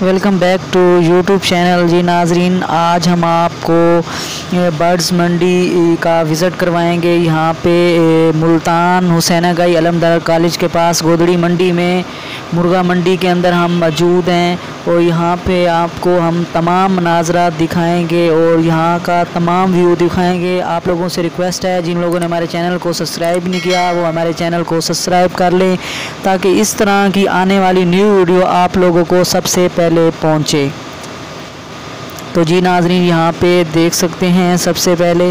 Welcome back to YouTube channel. जी नाजरीन, आज हम आपको बर्ड्स मंडी का विज़िट करवाएंगे। यहाँ पे मुल्तान हुसैनगई अलमदार कॉलेज के पास गोदड़ी मंडी में मुर्गा मंडी के अंदर हम मौजूद हैं और यहाँ पे आपको हम तमाम मनाजरात दिखाएंगे और यहाँ का तमाम व्यू दिखाएंगे। आप लोगों से रिक्वेस्ट है, जिन लोगों ने हमारे चैनल को सब्सक्राइब नहीं किया वो हमारे चैनल को सब्सक्राइब कर लें ताकि इस तरह की आने वाली न्यू वीडियो आप लोगों को सबसे पहले पहुँचे। तो जी नाजरीन, यहाँ पे देख सकते हैं, सबसे पहले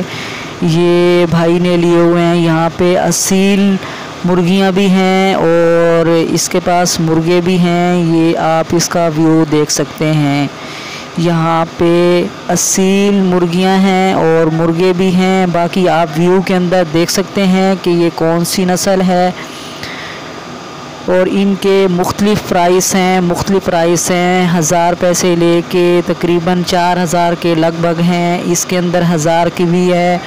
ये भाई ने लिए हुए हैं। यहाँ पे असील मुर्गियाँ भी हैं और इसके पास मुर्गे भी हैं। ये आप इसका व्यू देख सकते हैं। यहाँ पे असील मुर्गियाँ हैं और मुर्गे भी हैं। बाकी आप व्यू के अंदर देख सकते हैं कि ये कौन सी नस्ल है और इनके मुख्तलिफ़ प्राइस हैं। हज़ार पैसे ले के तकरीबन 4000 के लगभग हैं। इसके अंदर 1000 की भी है,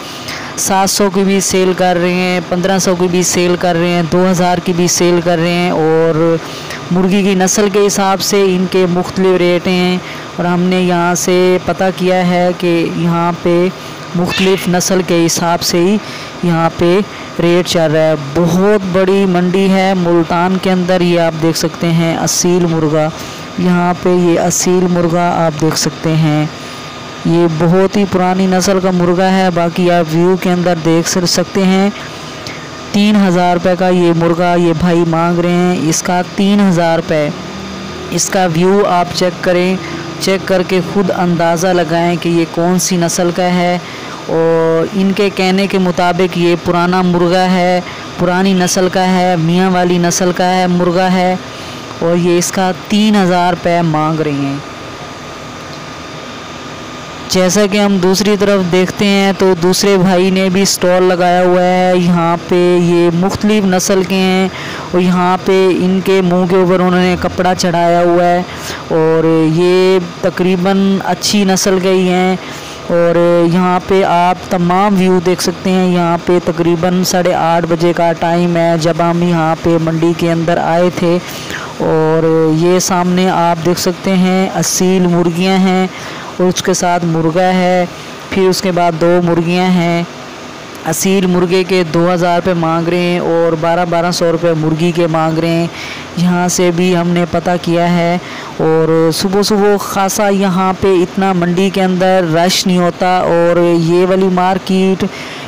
700 की भी सेल कर रहे हैं, 1500 की भी सेल कर रहे हैं, 2000 की भी सेल कर रहे हैं। और मुर्गी की नस्ल के हिसाब से इनके मुख्तलिफ़ रेट हैं। और हमने यहाँ से पता किया है कि यहाँ पे मुख्तलिफ़ नस्ल के हिसाब से ही यहाँ पे रेट चल रहा है। बहुत बड़ी मंडी है मुल्तान के अंदर। ये आप देख सकते हैं असील मुर्गा, यहाँ पे ये असील मुर्गा आप देख सकते हैं। ये बहुत ही पुरानी नस्ल का मुर्गा है। बाकी आप व्यू के अंदर देख सकते हैं। 3000 रुपये का ये मुर्गा ये भाई मांग रहे हैं, इसका 3000 रुपये। इसका व्यू आप चेक करें, चेक करके ख़ुद अंदाज़ा लगाएं कि ये कौन सी नस्ल का है। और इनके कहने के मुताबिक ये पुराना मुर्गा है, पुरानी नस्ल का है, मियाँ वाली नस्ल का है मुर्गा है। और ये इसका 3000 रुपये मांग रहे हैं। जैसा कि हम दूसरी तरफ देखते हैं तो दूसरे भाई ने भी स्टॉल लगाया हुआ है। यहाँ पे ये मुख्तलिफ़ नस्ल के हैं और यहाँ पे इनके मुंह के ऊपर उन्होंने कपड़ा चढ़ाया हुआ है। और ये तकरीबन अच्छी नस्ल के ही हैं। और यहाँ पे आप तमाम व्यू देख सकते हैं। यहाँ पे तकरीबन 8:30 बजे का टाइम है जब हम यहाँ पे मंडी के अंदर आए थे। और ये सामने आप देख सकते हैं असील मुर्गियाँ हैं और उसके साथ मुर्गा है, फिर उसके बाद 2 मुर्गियां हैं। असील मुर्गे के 2000 रुपये मांग रहे हैं और 1200 रुपये मुर्गी के मांग रहे हैं। यहाँ से भी हमने पता किया है। और सुबह सुबह ख़ासा यहाँ पे इतना मंडी के अंदर रश नहीं होता। और ये वाली मार्केट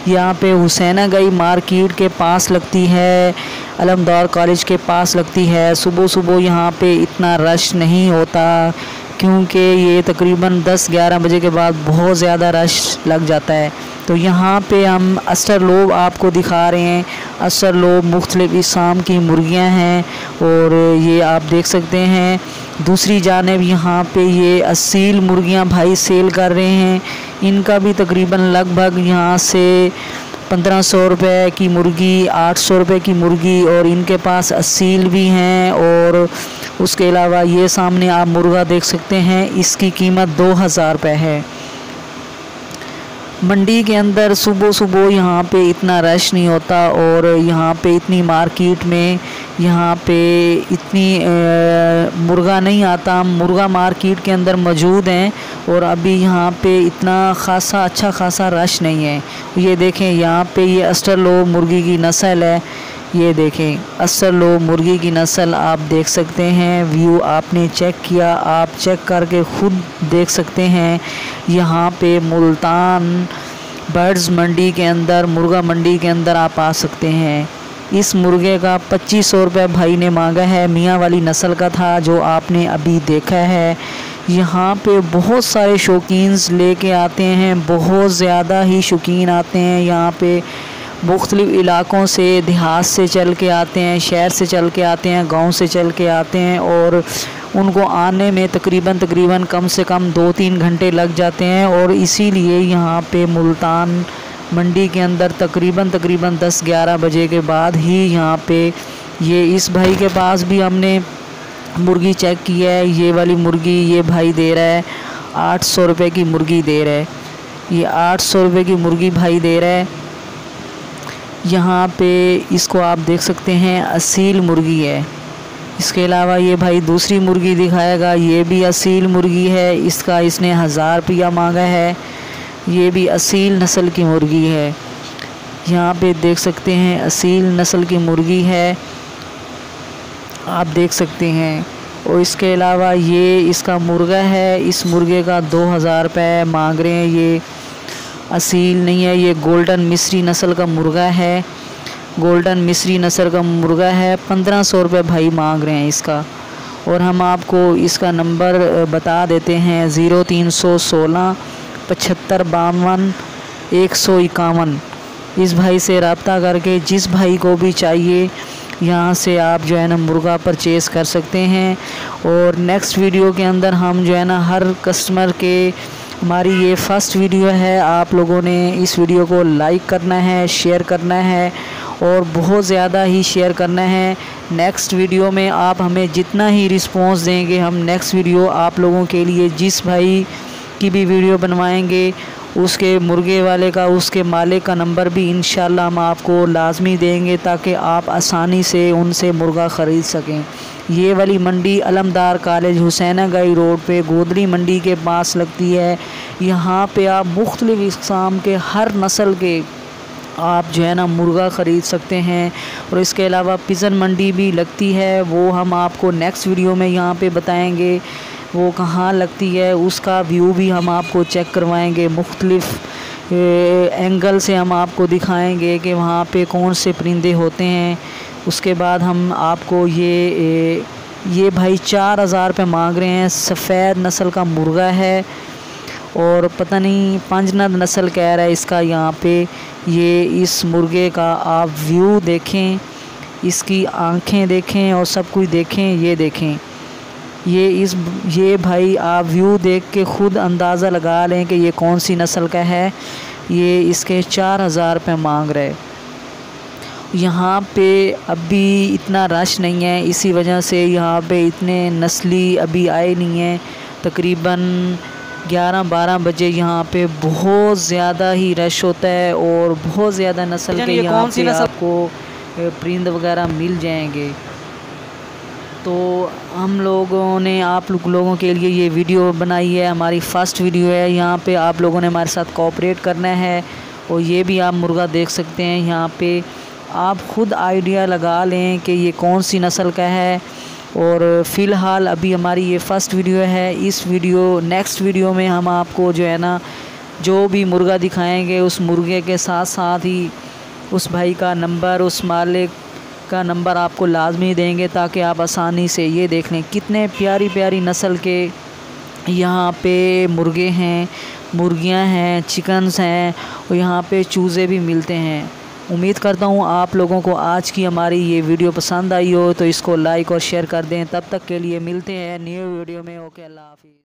यहाँ पे हुसैनगई मार्केट के पास लगती है, अलमदार कॉलेज के पास लगती है। सुबह सुबह यहाँ पे इतना रश नहीं होता क्योंकि ये तकरीबन 10-11 बजे के बाद बहुत ज़्यादा रश लग जाता है। तो यहाँ पे हम अस्तर लोब आपको दिखा रहे हैं। अस्तर लोब मुख्तलिफ़ इस्म की मुर्गियाँ हैं। और ये आप देख सकते हैं। दूसरी जानिब यहाँ पे ये असील मुर्गियाँ भाई सेल कर रहे हैं। इनका भी तकरीबन लगभग यहाँ से 1500 रुपये की मुर्गी, 800 रुपये की मुर्गी। और इनके पास असील भी हैं। और उसके अलावा ये सामने आप मुर्गा देख सकते हैं, इसकी कीमत 2000 रुपये है। मंडी के अंदर सुबह सुबह यहाँ पे इतना रश नहीं होता। और यहाँ पे इतनी मार्केट में यहाँ पे इतनी मुर्गा नहीं आता। मुर्गा मार्केट के अंदर मौजूद हैं और अभी यहाँ पे इतना खासा अच्छा खासा रश नहीं है। ये देखें, यहाँ पे ये अस्टर लोब मुर्गी की नस्ल है। ये देखें, अस्तर लोब मुर्गी की नस्ल आप देख सकते हैं। व्यू आपने चेक किया, आप चेक करके ख़ुद देख सकते हैं। यहाँ पे मुल्तान बर्ड्स मंडी के अंदर, मुर्गा मंडी के अंदर आप आ सकते हैं। इस मुर्गे का 2500 रुपये भाई ने मांगा है। मियाँ वाली नस्ल का था जो आपने अभी देखा है। यहाँ पे बहुत सारे शौकीन लेके आते हैं, बहुत ज़्यादा ही शौकीन आते हैं। यहाँ पे मुख्तलिफ़ इलाक़ों से, देहात से चल के आते हैं, शहर से चल के आते हैं, गांव से चल के आते हैं। और उनको आने में तकरीबन कम से कम 2-3 घंटे लग जाते हैं। और इसीलिए यहाँ पे मुल्तान मंडी के अंदर तकरीबन 10-11 बजे के बाद ही यहाँ पे ये इस भाई के पास भी हमने मुर्गी चेक की है। ये वाली मुर्गी ये भाई दे रहा है 800 रुपये की मुर्गी दे रहा है। ये 800 रुपये की मुर्गी भाई दे रहा है। यहाँ पे इसको आप देख सकते हैं, असील मुर्गी है। इसके अलावा ये भाई दूसरी मुर्गी दिखाएगा, ये भी असील मुर्गी है, इसका इसने 1000 रुपया मांगा है, ये भी असील नस्ल की मुर्गी है। यहाँ पे देख सकते हैं असील नस्ल की मुर्गी है, आप देख सकते हैं। और इसके अलावा ये इसका मुर्गा है, इस मुर्गे का 2000 रुपये मांग रहे हैं। ये असील नहीं है, ये गोल्डन मिस्री नस्ल का मुर्गा है, गोल्डन मिस्री नस्ल का मुर्गा है। 1500 रुपये भाई मांग रहे हैं इसका। और हम आपको इसका नंबर बता देते हैं 0316 7552 151। इस भाई से रब्ता करके जिस भाई को भी चाहिए यहाँ से आप जो है ना मुर्गा परचेज़ कर सकते हैं। और नेक्स्ट वीडियो के अंदर हम जो है ना हर कस्टमर के, हमारी ये फर्स्ट वीडियो है, आप लोगों ने इस वीडियो को लाइक करना है, शेयर करना है और बहुत ज़्यादा ही शेयर करना है। नेक्स्ट वीडियो में आप हमें जितना ही रिस्पॉन्स देंगे, हम नेक्स्ट वीडियो आप लोगों के लिए जिस भाई की भी वीडियो बनवाएंगे उसके मुर्गे वाले का, उसके मालिक का नंबर भी इंशाल्लाह हम आपको लाजमी देंगे ताकि आप आसानी से उनसे मुर्गा ख़रीद सकें। ये वाली मंडी अलमदार कॉलेज हुसैनगई रोड पे गोदरी मंडी के पास लगती है। यहाँ पे आप मुख्तलिफ़ इक़साम के हर नस्ल के आप जो है ना मुर्गा ख़रीद सकते हैं। और इसके अलावा पिजन मंडी भी लगती है, वो हम आपको नेक्स्ट वीडियो में यहाँ पे बताएंगे वो कहाँ लगती है, उसका व्यू भी हम आपको चेक करवाएंगे, मुख्तलिफ़ एंगल से हम आपको दिखाएंगे कि वहाँ पे कौन से परिंदे होते हैं। उसके बाद हम आपको ये भाई 4000 रुपये मांग रहे हैं, सफ़ेद नस्ल का मुर्गा है और पता नहीं पंजनद नस्ल कह रहा है इसका। यहाँ पे ये इस मुर्गे का आप व्यू देखें, इसकी आँखें देखें और सब कुछ देखें। ये देखें, ये भाई आप व्यू देख के ख़ुद अंदाज़ा लगा लें कि ये कौन सी नस्ल का है। ये इसके 4000 रुपये मांग रहे। यहाँ पे अभी इतना रश नहीं है, इसी वजह से यहाँ पे इतने नस्ली अभी आए नहीं हैं। तकरीबन 11-12 बजे यहाँ पे बहुत ज़्यादा ही रश होता है और बहुत ज़्यादा नस्ल के यहाँ पे आपको परिंद वगैरह मिल जाएंगे। तो हम लोगों ने आप लोगों के लिए ये वीडियो बनाई है, हमारी फ़र्स्ट वीडियो है। यहाँ पे आप लोगों ने हमारे साथ कोऑपरेट करना है। और ये भी आप मुर्गा देख सकते हैं, यहाँ पे आप ख़ुद आइडिया लगा लें कि ये कौन सी नस्ल का है। और फ़िलहाल अभी हमारी ये फ़र्स्ट वीडियो है। इस वीडियो नेक्स्ट वीडियो में हम आपको जो है ना जो भी मुर्गा दिखाएँगे उस मुर्गे के साथ साथ ही उस भाई का नंबर, उस मालिक का नंबर आपको लाजमी देंगे ताकि आप आसानी से ये देख लें। कितने प्यारी प्यारी नस्ल के यहाँ पे मुर्गे हैं, मुर्गियाँ हैं, चिकन्स हैं और यहाँ पे चूज़े भी मिलते हैं। उम्मीद करता हूँ आप लोगों को आज की हमारी ये वीडियो पसंद आई हो, तो इसको लाइक और शेयर कर दें। तब तक के लिए मिलते हैं न्यू वीडियो में। ओके, अल्लाह हाफ़िज़।